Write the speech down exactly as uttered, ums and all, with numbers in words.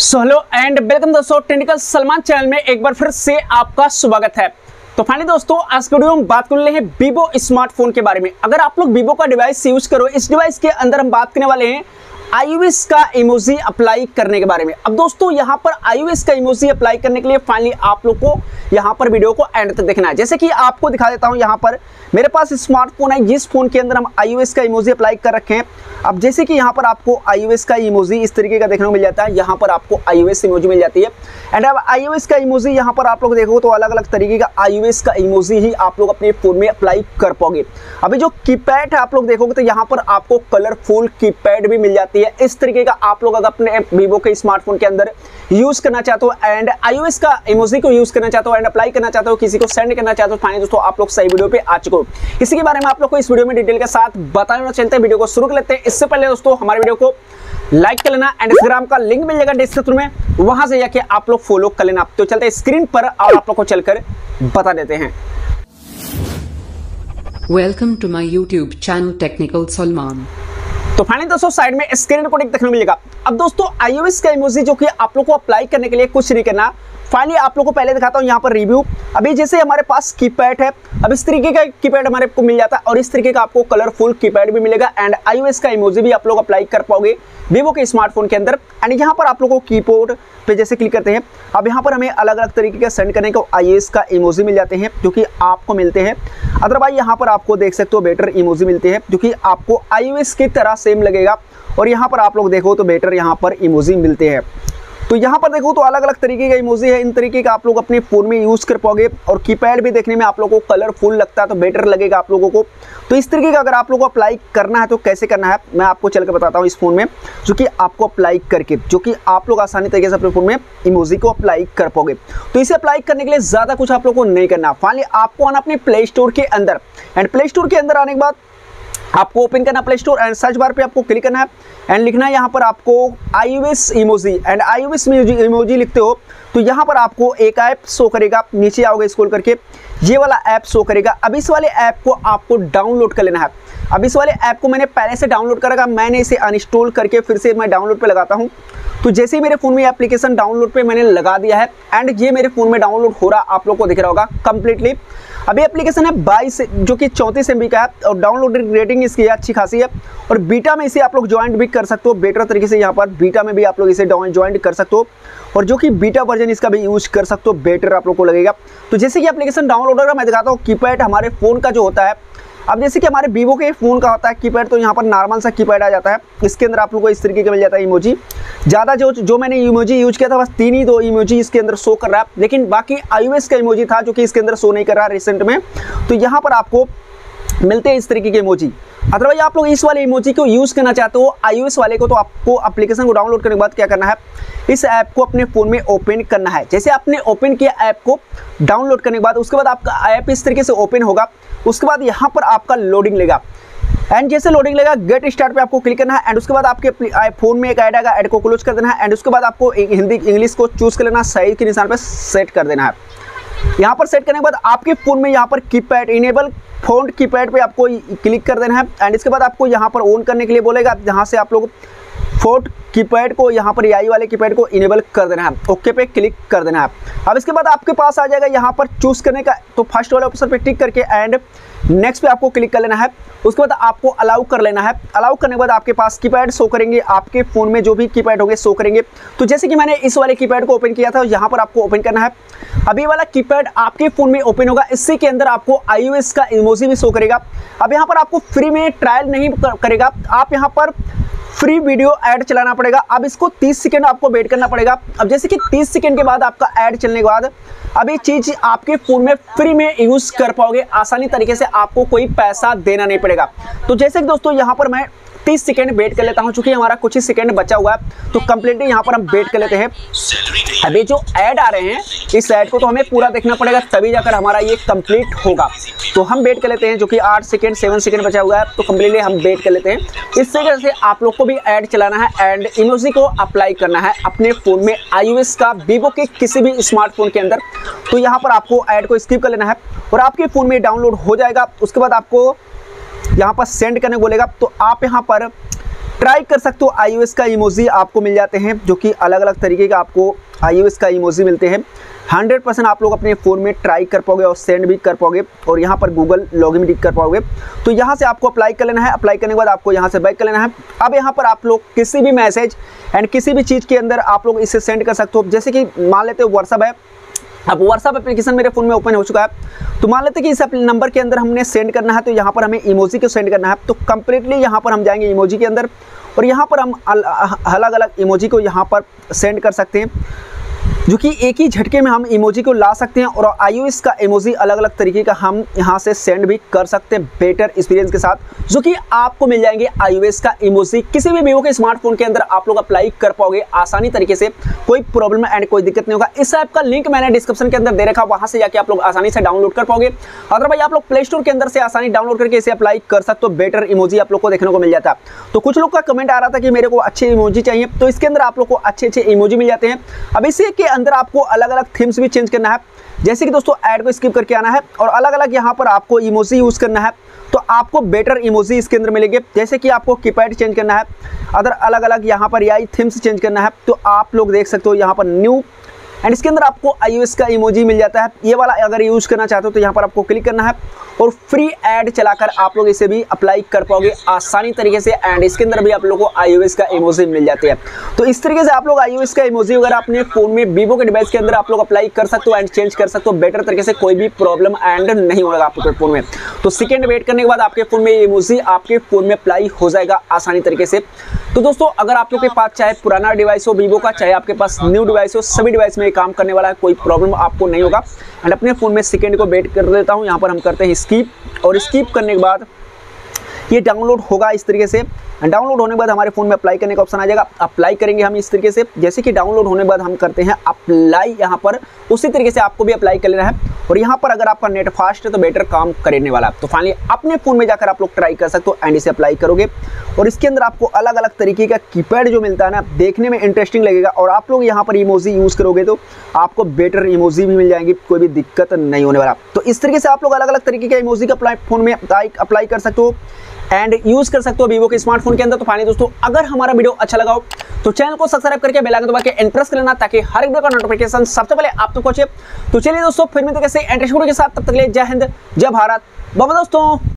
So hello and welcome दोस्तों, technical Salman channel में एक बार फिर से आपका स्वागत है। तो फाइनली दोस्तों, आज के वीडियो में बात करने हैं वीवो स्मार्टफोन के बारे में। अगर आप लोग वीवो का डिवाइस यूज करो, इस डिवाइस के अंदर हम बात करने वाले हैं आईओएस का इमोजी अप्लाई करने के बारे में। अब दोस्तों यहाँ पर आईओएस का इमोजी अप्लाई करने के लिए फाइनली आप लोग को यहाँ पर वीडियो को एंड तक देखना है। जैसे कि आपको दिखा देता हूँ, यहाँ पर मेरे पास स्मार्टफोन है, जिस फोन के अंदर हम आईओएस का इमोजी अप्लाई कर रखे हैं। अब जैसे कि यहाँ पर आपको आईओएस का इमोजी इस तरीके का देखने को मिल जाता है, यहाँ पर आपको आईओएस इमोजी मिल जाती है। एंड अब आईओएस का इमोजी यहाँ पर आप लोग देखो तो अलग अलग तरीके का आईओएस का इमोजी ही आप लोग अपने फ़ोन में अप्लाई कर पाओगे। अभी जो कीपैड है आप लोग देखोगे तो यहाँ पर आपको कलरफुल कीपैड भी मिल जाती है। इस तरीके का आप लोग अगर अपने वीवो के स्मार्टफोन के अंदर यूज करना चाहते हो एंड आईओएस का इमोजी को यूज करना चाहते हो एंड अप्लाई करना चाहते हो, किसी को सेंड करना चाहते हो, फाइनली दोस्तों आप लोग सही वीडियो पे आ चुके हो। इसी के बारे में आप लोग को इस वीडियो में डिटेल के साथ बताने वाला। चलते हैं वीडियो को शुरू कर लेते हैं। इससे पहले दोस्तों हमारे वीडियो को लाइक कर लेना एंड इंस्टाग्राम का लिंक मिल जाएगा डिस्क्रिप्शन में, वहां से जाके आप लोग फॉलो कर लेना। तो चलते हैं स्क्रीन पर और आप लोग को चलकर बता देते हैं। Welcome to my YouTube channel technical Salman. तो फाइनली दोस्तों साइड में स्क्रीन रिकॉर्ड देखने को मिलेगा। अब दोस्तों आईओएस का इमोजी जो कि आप लोग को अप्लाई करने के लिए कुछ नहीं करना, फाइनली आप लोग को पहले दिखाता हूँ यहाँ पर रिव्यू। अभी जैसे हमारे पास कीपैड है, अब इस तरीके का कीपैड हमारे को मिल जाता है और इस तरीके का आपको कलरफुल कीपैड भी मिलेगा एंड आईओएस का इमोजी भी आप लोग अप्लाई कर पाओगे वीवो के स्मार्टफोन के अंदर। एंड यहाँ पर आप लोग को कीबोर्ड पे जैसे क्लिक करते हैं, अब यहाँ पर हमें अलग अलग तरीके का सेंड करने को आईओएस का इमोजी मिल जाते हैं जो कि आपको मिलते हैं। अदरवाइज यहाँ पर आपको देख सकते हो बेटर इमोजी मिलते हैं जो कि आपको आईओएस की तरह सेम लगेगा। और यहाँ पर आप लोग देखो तो बेटर यहाँ पर इमोजी मिलते हैं। तो यहाँ पर देखो तो अलग अलग तरीके का इमोजी है, इन तरीके का आप लोग अपने फ़ोन में यूज़ कर पाओगे। और कीपैड भी देखने में आप लोगों को कलरफुल लगता है तो बेटर लगेगा आप लोगों को। तो इस तरीके का अगर आप लोगों को अप्लाई करना है तो कैसे करना है मैं आपको चल कर बताता हूँ इस फ़ोन में, जो कि आपको अप्लाई करके जो कि आप लोग आसानी तरीके से अपने फ़ोन में इमोजी को अप्लाई कर पाओगे। तो इसे अप्लाई करने के लिए ज़्यादा कुछ आप लोग को नहीं करना। फाइनली आपको आना अपने प्ले स्टोर के अंदर एंड प्ले स्टोर के अंदर आने के बाद आपको ओपन करना play store and search bar पे आपको क्लिक करना है एंड लिखना है यहाँ पर आपको iOS emoji. And iOS emoji लिखते हो तो यहाँ पर आपको एक ऐप शो करेगा, आप नीचे आओगे स्क्रॉल करके ये वाला ऐप शो करेगा। अब इस वाले ऐप को आपको डाउनलोड कर लेना है। अब इस वाले ऐप को मैंने पहले से डाउनलोड कर रखा, मैंने इसे अनइंस्टॉल करके फिर से मैं डाउनलोड पे लगाता हूँ। तो जैसे ही मेरे फ़ोन में एप्लीकेशन डाउनलोड पे मैंने लगा दिया है एंड ये मेरे फ़ोन में डाउनलोड हो रहा, आप लोग को दिख रहा होगा कम्प्लीटली। अभी एप्लीकेशन है बाईस जो कि चौंतीस एम बी का है और डाउनलोड रेटिंग इसकी अच्छी खासी है। और बीटा में इसे आप लोग ज्वाइंट भी कर सकते हो, बेटर तरीके से यहाँ पर बीटा में भी आप लोग इसे ज्वाइंट कर सकते हो और जो कि बीटा वर्जन इसका भी यूज़ कर सकते हो, बेटर आप लोग को लगेगा। तो जैसे कि एप्लीकेशन डाउनलोड हो रहा है मैं दिखाता हूँ कीपैड हमारे फ़ोन का जो होता है। अब जैसे कि हमारे वीवो के फ़ोन का होता है कीपैड, तो यहाँ पर नॉर्मल सा कीपैड आ जाता है, इसके अंदर आप लोगों को इस तरीके का मिल जाता है इमोजी। ज़्यादा जो जो मैंने इमोजी यूज किया था बस तीन ही दो इमोजी इसके अंदर शो कर रहा है, लेकिन बाकी आईओएस का इमोजी था जो कि इसके अंदर शो नहीं कर रहा रिसेंट में। तो यहाँ पर आपको मिलते हैं इस तरीके के इमोजी। अदरवाइज आप लोग इस वाले इमोजी को यूज़ करना चाहते हो आईओएस वाले को, तो आपको एप्लीकेशन को डाउनलोड करने के बाद क्या करना है, इस ऐप को अपने फ़ोन में ओपन करना है। जैसे आपने ओपन किया ऐप को डाउनलोड करने के बाद, उसके बाद आपका ऐप इस तरीके से ओपन होगा। उसके बाद यहाँ पर आपका लोडिंग लेगा एंड जैसे लोडिंग लेगा गेट स्टार्ट पे आपको क्लिक करना है एंड उसके बाद आपके फ़ोन में एक ऐड आएगा, ऐड को क्लोज कर देना है एंड उसके बाद आपको हिंदी इंग्लिश को चूज़ कर लेना, साइज के निशान पर सेट कर देना है। यहाँ पर सेट करने के बाद आपके फ़ोन में यहाँ पर कीपैड इनेबल फोन कीपैड पे आपको क्लिक कर देना है एंड इसके बाद आपको यहाँ पर ऑन करने के लिए बोलेगा। यहाँ से आप लोग फोन कीपैड को यहाँ पर आई वाले कीपैड को इनेबल कर देना है, ओके पे क्लिक कर देना है। अब इसके बाद आपके पास आ जाएगा यहाँ पर चूज़ करने का, तो फर्स्ट वाले ऑप्शन पे टिक करके एंड नेक्स्ट पे आपको क्लिक कर लेना है। उसके बाद आपको अलाउ कर लेना है। अलाउ करने के बाद आपके पास कीपैड शो करेंगे, आपके फ़ोन में जो भी कीपैड होंगे शो करेंगे। तो जैसे कि मैंने इस वाले कीपैड को ओपन किया था, यहाँ पर आपको ओपन करना है। अभी वाला कीपैड आपके फ़ोन में ओपन होगा, इसी के अंदर आपको आईओएस का इमोजी भी शो करेगा। अब यहाँ पर आपको फ्री में ट्रायल नहीं करेगा, आप यहाँ पर फ्री वीडियो ऐड चलाना पड़ेगा। अब इसको तीस सेकंड आपको वेट करना पड़ेगा। अब जैसे कि तीस सेकंड के बाद आपका ऐड चलने के बाद अब ये चीज़ आपके फ़ोन में फ्री में यूज़ कर पाओगे आसानी तरीके से, आपको कोई पैसा देना नहीं पड़ेगा। तो जैसे कि दोस्तों यहाँ पर मैं तीस सेकंड वेट कर लेता हूँ, चूँकि हमारा कुछ ही सेकंड बचा हुआ है तो कंप्लीटली यहाँ पर हम वेट कर लेते हैं। अभी जो ऐड आ रहे हैं इस ऐड को तो हमें पूरा देखना पड़ेगा तभी जाकर हमारा ये कंप्लीट होगा। तो हम वेट कर लेते हैं, जो कि आठ सेकंड सेवन सेकंड बचा हुआ है तो कंप्लीटली हम वेट कर लेते हैं। इस तरीके से आप लोग को भी ऐड चलाना है एंड इमोजी को अप्लाई करना है अपने फ़ोन में आईओएस का वीवो के किसी भी स्मार्टफोन के अंदर। तो यहाँ पर आपको ऐड को स्किप कर लेना है और आपके फ़ोन में डाउनलोड हो जाएगा। उसके बाद आपको यहाँ पर सेंड करने बोलेगा, तो आप यहाँ पर ट्राई कर सकते हो। iOS का इमोजी आपको मिल जाते हैं जो कि अलग अलग तरीके का आपको iOS का इमोजी मिलते हैं। हंड्रेड परसेंट आप लोग अपने फ़ोन में ट्राई कर पाओगे और सेंड भी कर पाओगे और यहाँ पर गूगल लॉगिन भी कर पाओगे। तो यहाँ से आपको अप्लाई कर लेना है। अप्लाई करने के बाद आपको यहाँ से बैक कर लेना है। अब यहाँ पर आप लोग किसी भी मैसेज एंड किसी भी चीज़ के अंदर आप लोग इसे सेंड कर सकते हो। जैसे कि मान लेते हो WhatsApp है, अब WhatsApp एप्लीकेशन मेरे फ़ोन में ओपन हो चुका है। तो मान लेते हैं कि इस नंबर के अंदर हमने सेंड करना है, तो यहाँ पर हमें इमोजी को सेंड करना है। तो कंप्लीटली यहाँ पर हम जाएंगे इमोजी के अंदर और यहाँ पर हम अलग अलग इमोजी को यहाँ पर सेंड कर सकते हैं, जो कि एक ही झटके में हम इमोजी को ला सकते हैं। और iOS का इमोजी अलग अलग तरीके का हम यहाँ से सेंड भी कर सकते हैं बेटर एक्सपीरियंस के साथ, जो कि आपको मिल जाएंगे iOS का इमोजी। किसी भी वीवो के स्मार्टफोन के अंदर आप लोग अप्लाई कर पाओगे आसानी तरीके से, कोई प्रॉब्लम एंड कोई दिक्कत नहीं होगा। इस ऐप का लिंक मैंने डिस्क्रिप्शन के अंदर दे रखा, वहाँ से जाके आप लोग आसानी से डाउनलोड कर पाओगे। अदरवाइज आप लोग प्ले स्टोर के अंदर से आसानी डाउनलोड करके इसे अप्लाई कर सकते हो। बेटर इमोजी आप लोग को देखने को मिल जाता है। तो कुछ लोग का कमेंट आ रहा था कि मेरे को अच्छे इमोजी चाहिए, तो इसके अंदर आप लोग को अच्छे अच्छे इमोजी मिल जाते हैं। अब इसी के अंदर आपको अलग अलग थीम्स भी चेंज करना है, जैसे कि दोस्तों ऐड को स्किप करके आना है और अलग अलग यहाँ पर आपको इमोजी यूज़ करना है। तो आपको बेटर इमोजी इसके अंदर मिलेंगे, जैसे कि आपको कीपैड चेंज करना है, अदर अलग अलग यहाँ पर यही थीम्स चेंज करना है। तो आप लोग देख सकते हो यहाँ पर न्यू एंड इसके अंदर आपको iOS का इमोजी मिल जाता है। ये वाला अगर यूज़ करना चाहते हो तो यहाँ पर आपको क्लिक करना है और फ्री ऐड चलाकर आप लोग इसे भी अप्लाई कर पाओगे आसानी तरीके से एंड इसके अंदर भी आप लोगों को iOS का इमोजी मिल जाती है। तो इस तरीके से आप लोग iOS का इमोजी वगैरह अपने फ़ोन में Vivo के डिवाइस के अंदर आप लोग अप्लाई कर सकते हो एंड चेंज कर सकते हो बेटर तरीके से। कोई भी प्रॉब्लम एंड नहीं होगा आपके फ़ोन में। तो सेकेंड वेट करने के बाद आपके फ़ोन में इमोजी आपके फ़ोन में अप्लाई हो जाएगा आसानी तरीके से। तो दोस्तों अगर आप लोग के पास चाहे पुराना डिवाइस हो Vivo का, चाहे आपके पास न्यू डिवाइस हो, सभी डिवाइस में काम करने वाला है, कोई प्रॉब्लम आपको नहीं होगा। एंड अपने फ़ोन में सेकेंड को वेट कर देता हूँ, यहाँ पर हम करते हैं स्किप और स्किप करने के बाद ये डाउनलोड होगा इस तरीके से। डाउनलोड होने के बाद हमारे फ़ोन में अप्लाई करने का ऑप्शन आ जाएगा, अप्लाई करेंगे हम इस तरीके से। जैसे कि डाउनलोड होने के बाद हम करते हैं अप्लाई, यहाँ पर उसी तरीके से आपको भी अप्लाई कर लेना है। और यहाँ पर अगर आपका नेट फास्ट है तो बेटर काम करने वाला है। तो फाइनली अपने फ़ोन में जाकर आप लोग ट्राई कर सकते हो एंड इसे अप्लाई करोगे और इसके अंदर आपको अलग अलग तरीके का कीपैड जो मिलता है ना, देखने में इंटरेस्टिंग लगेगा। और आप लोग यहाँ पर इमोजी यूज़ करोगे तो आपको बेटर इमोजी भी मिल जाएंगी, कोई भी दिक्कत नहीं होने वाला। तो इस तरीके से आप लोग अलग अलग तरीके का इमोजी का अपना फ़ोन में अप्लाई कर सकते हो एंड यूज़ कर सकते हो Vivo के स्मार्टफोन के अंदर। तो फाइनली दोस्तों अगर हमारा वीडियो अच्छा लगा हो तो चैनल को सब्सक्राइब करके बेल आइकन दबा के एंड प्रेस कर लेना, ताकि हर एक वीडियो का नोटिफिकेशन सबसे पहले आप तक पहुंचे। तो चलिए दोस्तों फिर मिलते हैं किसी इंटरेस्टिंग वीडियो के साथ, तब तक के लिए जय हिंद जय भारत, बाय बाय दोस्तों।